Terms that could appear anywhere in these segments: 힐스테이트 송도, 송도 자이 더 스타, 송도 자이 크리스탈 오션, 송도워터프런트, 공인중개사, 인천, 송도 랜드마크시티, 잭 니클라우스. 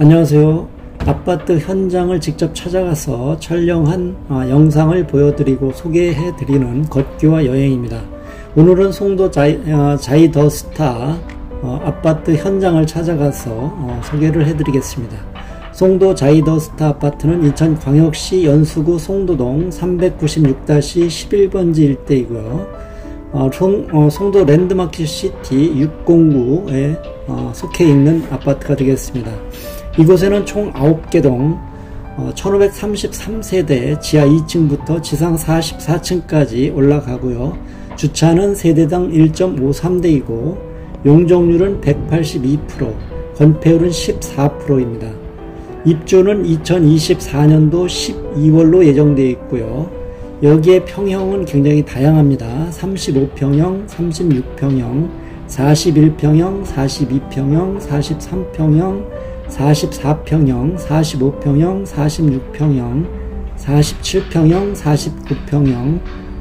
안녕하세요. 아파트 현장을 직접 찾아가서 촬영한 영상을 보여드리고 소개해드리는 걷기와 여행입니다. 오늘은 송도 자이 더 스타 아파트 현장을 찾아가서 소개를 해드리겠습니다. 송도 자이 더 스타 아파트는 인천광역시 연수구 송도동 396-11번지 일대이고요. 송도 랜드마크시티 609에 속해 있는 아파트가 되겠습니다. 이곳에는 총 9개 동 1533세대 지하 2층부터 지상 44층까지 올라가고요. 주차는 세대당 1.53대이고 용적률은 182%, 건폐율은 14%입니다. 입주는 2024년도 12월로 예정되어 있고요. 여기에 평형은 굉장히 다양합니다. 35평형, 36평형, 41평형, 42평형, 43평형, 44평형, 45평형, 46평형, 47평형, 49평형,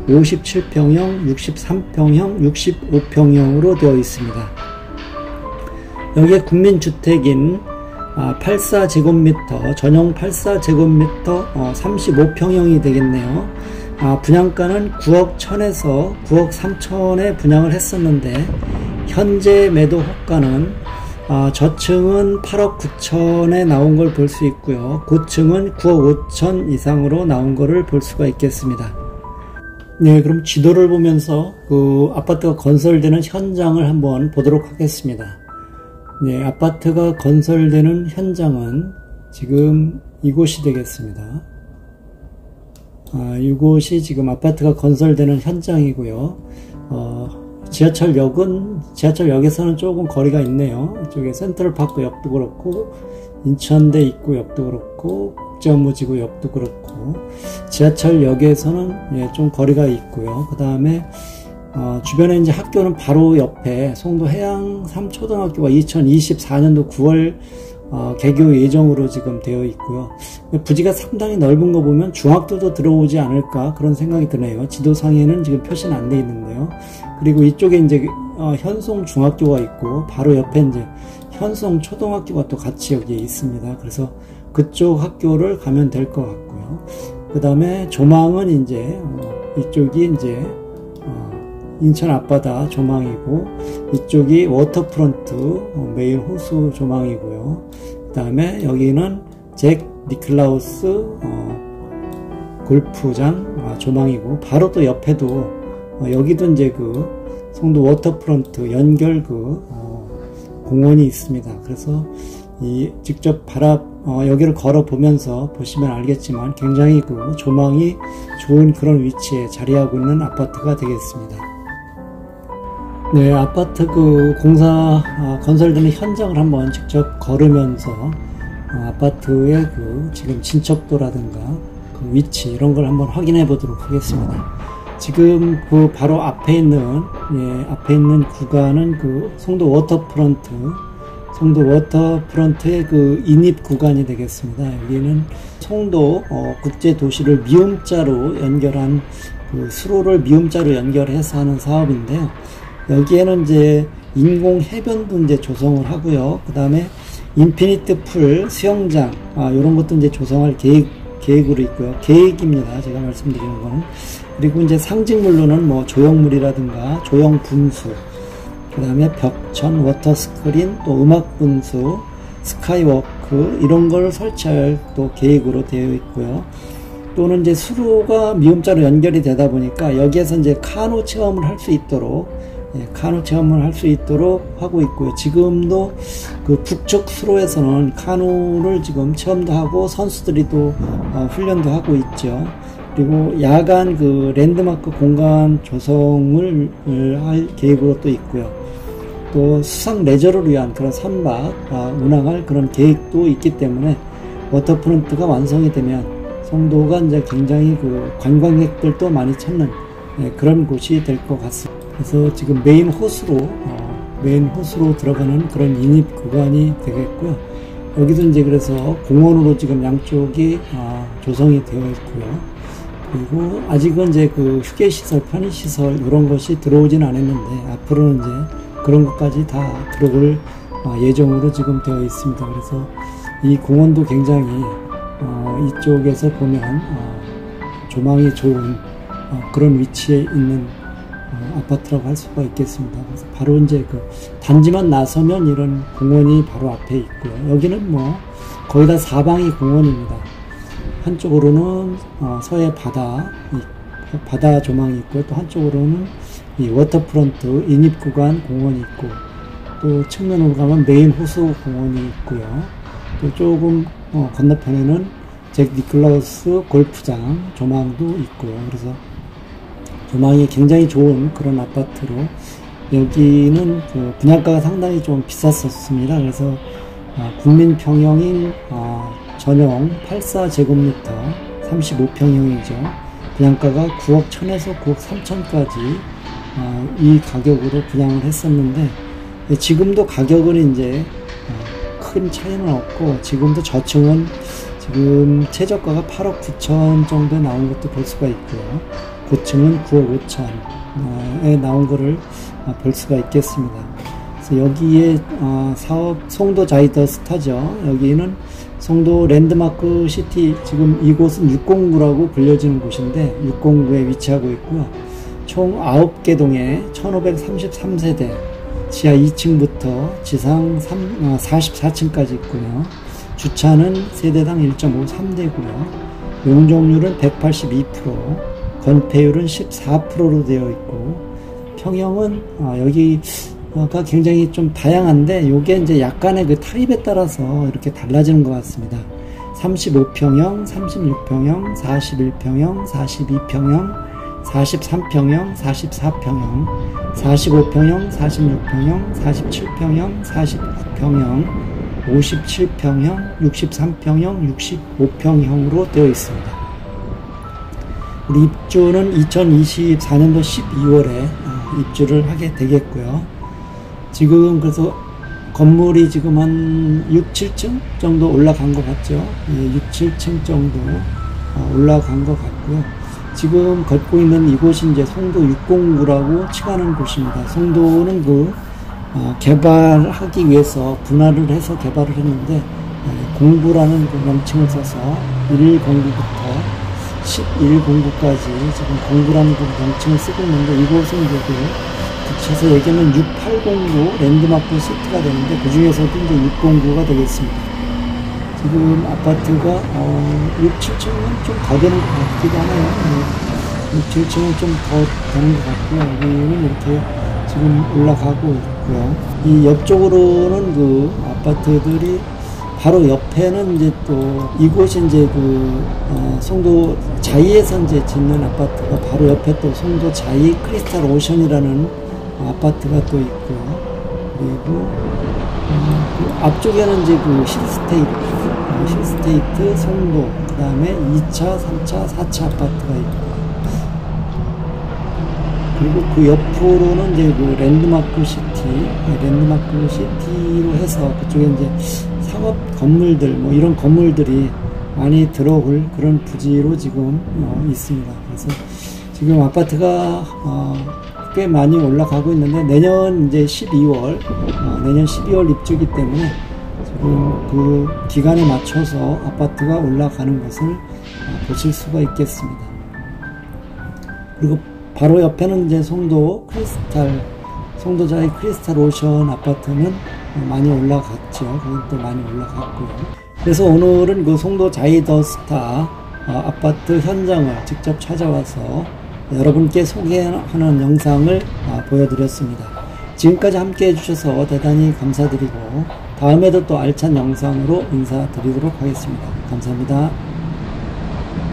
57평형, 63평형, 65평형으로 되어 있습니다. 여기에 국민주택인 84제곱미터, 전용 84제곱미터 35평형이 되겠네요. 분양가는 9억 1000에서 9억 3000에 분양을 했었는데 현재 매도 호가는 저층은 8억 9000에 나온 걸 볼 수 있고요. 고층은 9억 5000 이상으로 나온 거를 볼 수가 있겠습니다. 네, 그럼 지도를 보면서 그 아파트가 건설되는 현장을 한번 보도록 하겠습니다. 네, 아파트가 건설되는 현장은 지금 이곳이 되겠습니다. 이곳이 지금 아파트가 건설되는 현장이고요. 지하철역에서는 조금 거리가 있네요. 이쪽에 센트럴파크 역도 그렇고, 인천대 입구 역도 그렇고, 국제업무지구 역도 그렇고, 지하철역에서는 예, 좀 거리가 있고요. 그 다음에 주변에 이제 학교는 바로 옆에 송도 해양 3초등학교가 2024년도 9월 개교 예정으로 지금 되어 있고요. 부지가 상당히 넓은 거 보면 중학교도 들어오지 않을까 그런 생각이 드네요. 지도상에는 지금 표시는 안 돼 있는데요. 그리고 이쪽에 이제 현송 중학교가 있고 바로 옆에 이제 현송 초등학교가 또 같이 여기에 있습니다. 그래서 그쪽 학교를 가면 될 것 같고요. 그 다음에 조망은 이제 이쪽이 이제 인천 앞바다 조망이고, 이쪽이 워터프런트 매일 호수 조망이고요. 그 다음에 여기는 잭 니클라우스 골프장 조망이고, 바로 또 옆에도 여기도 이제 그 송도 워터프런트 연결 그 공원이 있습니다. 그래서 이 직접 여기를 걸어 보면서 보시면 알겠지만 굉장히 그 조망이 좋은 그런 위치에 자리하고 있는 아파트가 되겠습니다. 네, 아파트 그 건설되는 현장을 한번 직접 걸으면서 아파트의 그 지금 진척도라든가 그 위치 이런 걸 한번 확인해 보도록 하겠습니다. 지금 그 바로 앞에 있는 구간은 그 송도 워터프런트의 그 인입 구간이 되겠습니다. 여기는 송도 국제도시를 미음자로 연결한 그 수로를 미음자로 연결해서 하는 사업인데요. 여기에는 이제 인공 해변도 이제 조성을 하고요. 그 다음에 인피니트 풀, 수영장, 이런 것도 이제 조성할 계획으로 있고요. 계획입니다. 제가 말씀드리는 거는. 그리고 이제 상징물로는 뭐 조형물이라든가 조형분수, 그 다음에 벽천, 워터스크린, 또 음악분수, 스카이워크, 이런 걸 설치할 또 계획으로 되어 있고요. 또는 이제 수로가 미음자로 연결이 되다 보니까 여기에서 이제 카누 체험을 할 수 있도록 카누 체험을 할 수 있도록 하고 있고요. 지금도 그 북측 수로에서는 카누를 지금 체험도 하고 선수들이 또 훈련도 하고 있죠. 그리고 야간 그 랜드마크 공간 조성을 할 계획으로 또 있고요. 또 수상 레저를 위한 그런 선박 운항할 그런 계획도 있기 때문에 워터프런트가 완성이 되면 송도가 이제 굉장히 그 관광객들도 많이 찾는 그런 곳이 될 것 같습니다. 그래서 지금 메인 호수로 들어가는 그런 인입 구간이 되겠고요. 여기도 이제 그래서 공원으로 지금 양쪽이 조성이 되어 있고요. 그리고 아직은 이제 그 휴게시설, 편의시설 이런 것이 들어오진 않았는데 앞으로는 이제 그런 것까지 다 들어올 예정으로 지금 되어 있습니다. 그래서 이 공원도 굉장히 이쪽에서 보면 조망이 좋은 그런 위치에 있는 아파트라고 할 수가 있겠습니다. 그래서 바로 이제 그 단지만 나서면 이런 공원이 바로 앞에 있고요. 여기는 뭐 거의 다 사방이 공원입니다. 한쪽으로는 서해 바다, 바다 조망이 있고, 또 한쪽으로는 이 워터프런트 인입구간 공원이 있고, 또 측면으로 가면 메인 호수 공원이 있고요. 또 조금 건너편에는 잭 니클라우스 골프장 조망도 있고요. 그래서 조망이 굉장히 좋은 그런 아파트로, 여기는 그 분양가가 상당히 좀 비쌌었습니다. 그래서 국민평형인 전용 84제곱미터 35평형이죠. 분양가가 9억 1000에서 9억 3000까지 이 가격으로 분양을 했었는데, 지금도 가격은 이제 큰 차이는 없고, 지금도 저층은 지금 최저가가 8억 9천 정도에 나온 것도 볼 수가 있고요. 고층은 9억 5천에 나온 거를 볼 수가 있겠습니다. 그래서 여기에 사업 송도 자이 더 스타죠. 여기는 송도 랜드마크 시티, 지금 이곳은 609라고 불려지는 곳인데 609에 위치하고 있고요. 총 9개 동에 1533세대, 지하 2층부터 지상 44층까지 있고요. 주차는 세대당 1.53대고요. 용적률은 182%, 건폐율은 14%로 되어 있고, 평형은 여기가 굉장히 좀 다양한데, 요게 이제 약간의 그 타입에 따라서 이렇게 달라지는 것 같습니다. 35평형, 36평형, 41평형, 42평형, 43평형, 44평형, 45평형, 46평형, 47평형, 49평형, 57평형, 63평형, 65평형으로 되어 있습니다. 우리 입주는 2024년도 12월에 입주를 하게 되겠고요. 지금 그래서 건물이 지금 한 6, 7층 정도 올라간 것 같죠. 6, 7층 정도 올라간 것 같고요. 지금 걷고 있는 이곳이 이제 송도 609라고 칭하는 곳입니다. 송도는 그 개발하기 위해서 분할을 해서 개발을 했는데, 공부라는 그 명칭을 써서 109부터 1109까지 지금 공구라는 명칭을 쓰고 있는데, 이곳은 이제 구체적으로 얘기하면 6809 랜드마크 시트가 되는데, 그 중에서도 이제 609가 되겠습니다. 지금 아파트가 6, 7층은 좀 더 되는 것 같기도 하네요. 6, 7층은 좀 더 되는 것 같고요. 여기는 이렇게 지금 올라가고 있고요. 이 옆쪽으로는 그 아파트들이, 바로 옆에는 이제 또 이곳이 이제 그 송도 자이에서 이제 짓는 아파트가 바로 옆에 또 송도 자이 크리스탈 오션이라는 아파트가 또 있고요. 그리고 그 앞쪽에는 이제 그 힐스테이트 송도, 그 다음에 2차, 3차, 4차 아파트가 있고요. 그리고 그 옆으로는 이제 그 랜드마크 시티로 해서 그쪽에 이제 상업 건물들, 뭐 이런 건물들이 많이 들어올 그런 부지로 지금 있습니다. 그래서 지금 아파트가 꽤 많이 올라가고 있는데, 내년 이제 12월, 내년 12월 입주기 때문에 지금 그 기간에 맞춰서 아파트가 올라가는 것을 보실 수가 있겠습니다. 그리고 바로 옆에는 이제 송도 자이 크리스탈 오션 아파트는 많이 올라갔죠. 그건 또 많이 올라갔고요. 그래서 오늘은 그 송도 자이 더 스타 아파트 현장을 직접 찾아와서 여러분께 소개하는 영상을 보여드렸습니다. 지금까지 함께 해주셔서 대단히 감사드리고, 다음에도 또 알찬 영상으로 인사드리도록 하겠습니다. 감사합니다.